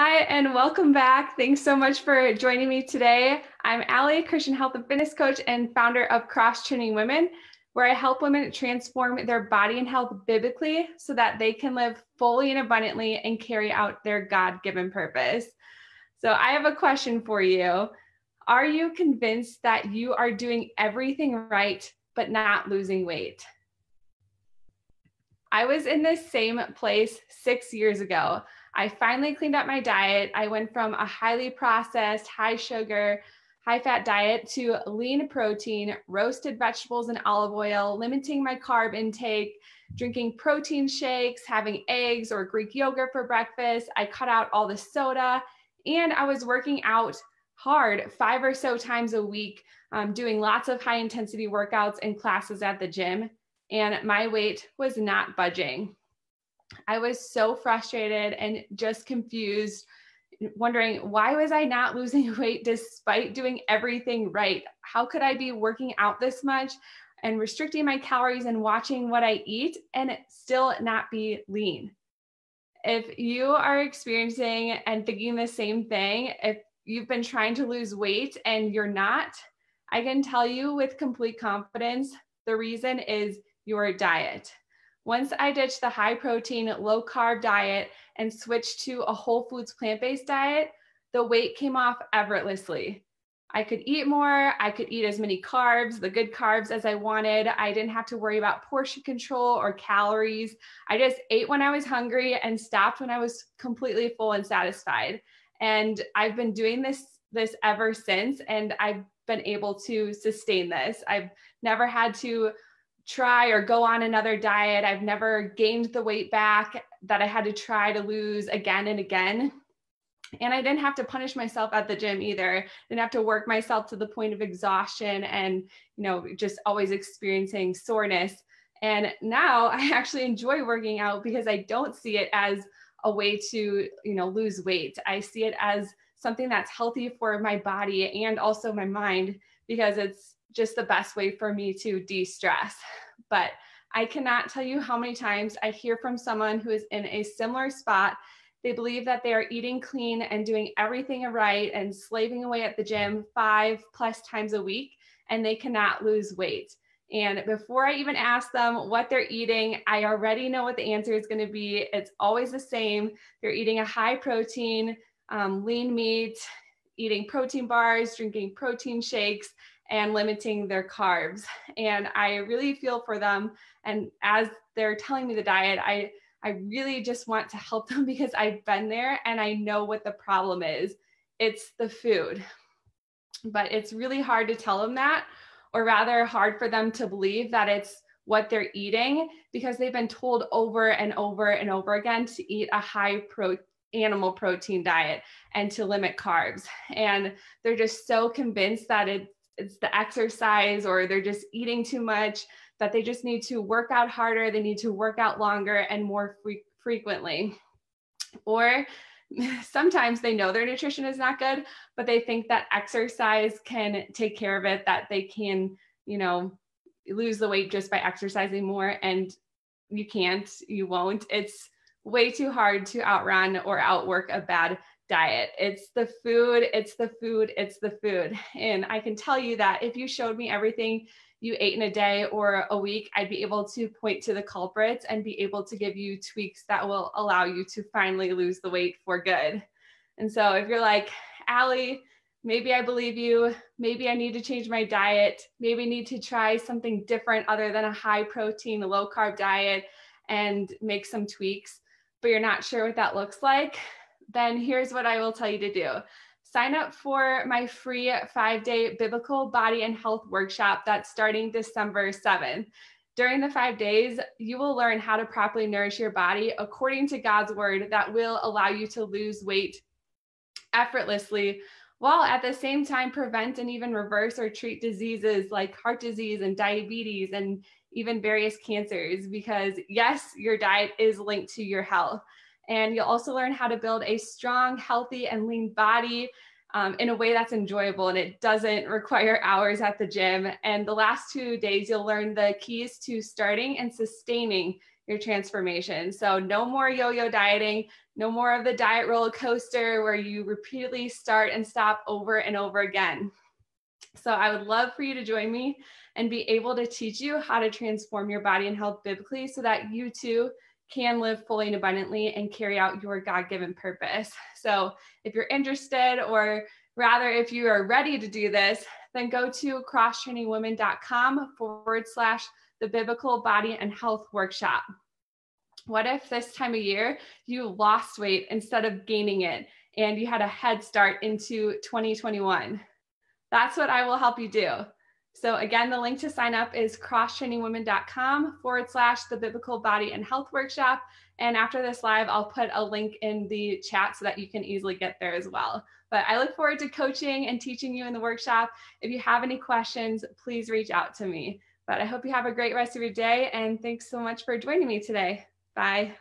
Hi, and welcome back. Thanks so much for joining me today. I'm Allie, Christian health and fitness coach and founder of Cross Training Women, where I help women transform their body and health biblically so that they can live fully and abundantly and carry out their God-given purpose. So I have a question for you. Are you convinced that you are doing everything right, but not losing weight? I was in this same place 6 years ago. I finally cleaned up my diet. I went from a highly processed, high sugar, high fat diet to lean protein, roasted vegetables and olive oil, limiting my carb intake, drinking protein shakes, having eggs or Greek yogurt for breakfast. I cut out all the soda, and I was working out hard 5 or so times a week, doing lots of high intensity workouts and classes at the gym. And my weight was not budging. I was so frustrated and just confused, wondering why was I not losing weight despite doing everything right? How could I be working out this much and restricting my calories and watching what I eat and still not be lean? If you are experiencing and thinking the same thing, if you've been trying to lose weight and you're not, I can tell you with complete confidence, the reason is your diet. Once I ditched the high protein, low carb diet and switched to a whole foods plant-based diet, the weight came off effortlessly. I could eat more, I could eat as many carbs, the good carbs as I wanted. I didn't have to worry about portion control or calories. I just ate when I was hungry and stopped when I was completely full and satisfied. And I've been doing this ever since, and I've been able to sustain this. I've never had to try or go on another diet. I've never gained the weight back that I had to try to lose again and again. And I didn't have to punish myself at the gym either. I didn't have to work myself to the point of exhaustion and, you know, just always experiencing soreness. And now I actually enjoy working out because I don't see it as a way to, you know, lose weight. I see it as something that's healthy for my body and also my mind, because it's just the best way for me to de-stress. But I cannot tell you how many times I hear from someone who is in a similar spot. They believe that they are eating clean and doing everything right and slaving away at the gym 5+ times a week, and they cannot lose weight. And before I even ask them what they're eating, I already know what the answer is going to be. It's always the same. They're eating a high protein, lean meat, eating protein bars, drinking protein shakes, and limiting their carbs. And I really feel for them. And as they're telling me the diet, I really just want to help them because I've been there and I know what the problem is. It's the food. But it's really hard to tell them that, or rather hard for them to believe that it's what they're eating, because they've been told over and over and over again to eat a high protein, animal protein diet and to limit carbs. And they're just so convinced that it's the exercise, or they're just eating too much, that they just need to work out harder. They need to work out longer and more frequently. Or sometimes they know their nutrition is not good, but they think that exercise can take care of it, that they can, you know, lose the weight just by exercising more. And you can't, you won't. It's way too hard to outrun or outwork a bad diet. It's the food, it's the food, it's the food. And I can tell you that if you showed me everything you ate in a day or a week, I'd be able to point to the culprits and be able to give you tweaks that will allow you to finally lose the weight for good. And so if you're like, Allie, maybe I believe you, maybe I need to change my diet, maybe I need to try something different other than a high protein, low carb diet and make some tweaks, but you're not sure what that looks like, then here's what I will tell you to do. Sign up for my free 5-day biblical body and health workshop that's starting December 7th. During the 5 days, you will learn how to properly nourish your body according to God's word that will allow you to lose weight effortlessly, while at the same time prevent and even reverse or treat diseases like heart disease and diabetes and even various cancers, because yes, your diet is linked to your health. And you'll also learn how to build a strong, healthy, and lean body in a way that's enjoyable and it doesn't require hours at the gym. And the last 2 days, you'll learn the keys to starting and sustaining your transformation. So no more yo-yo dieting, no more of the diet roller coaster where you repeatedly start and stop over and over again. So I would love for you to join me and be able to teach you how to transform your body and health biblically so that you too can live fully and abundantly and carry out your God-given purpose. So if you're interested, or rather if you are ready to do this, then go to crosstrainingwomen.com/the Biblical Body and Health Workshop. What if this time of year you lost weight instead of gaining it and you had a head start into 2021? That's what I will help you do. So again, the link to sign up is crosstrainingwomen.com/the Biblical Body and Health Workshop. And after this live, I'll put a link in the chat so that you can easily get there as well. But I look forward to coaching and teaching you in the workshop. If you have any questions, please reach out to me. But I hope you have a great rest of your day, and thanks so much for joining me today. Bye.